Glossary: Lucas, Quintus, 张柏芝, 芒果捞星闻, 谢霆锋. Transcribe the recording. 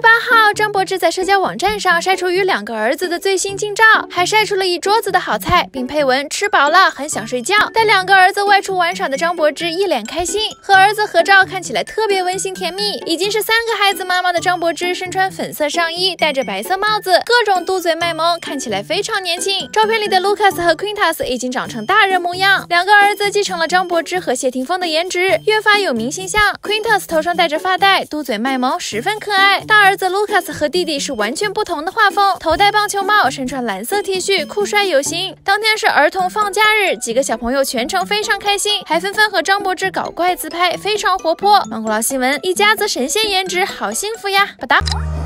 8号，张柏芝在社交网站上晒出与2个儿子的最新近照，还晒出了一桌子的好菜，并配文吃饱了很想睡觉。带2个儿子外出玩耍的张柏芝一脸开心，和儿子合照看起来特别温馨甜蜜。已经是3个孩子妈妈的张柏芝，身穿粉色上衣，戴着白色帽子，各种嘟嘴卖萌，看起来非常年轻。照片里的 Lucas 和 Quintus 已经长成大人模样，2个儿子继承了张柏芝和谢霆锋的颜值，越发有明星相。Quintus 头上戴着发带，嘟嘴卖萌，十分可爱。 大儿子 Lucas 和弟弟是完全不同的画风，头戴棒球帽，身穿蓝色 T 恤，酷帅有型。当天是儿童放假日，几个小朋友全程非常开心，还纷纷和张柏芝搞怪自拍，非常活泼。芒果捞新闻，一家子神仙颜值，好幸福呀！吧嗒。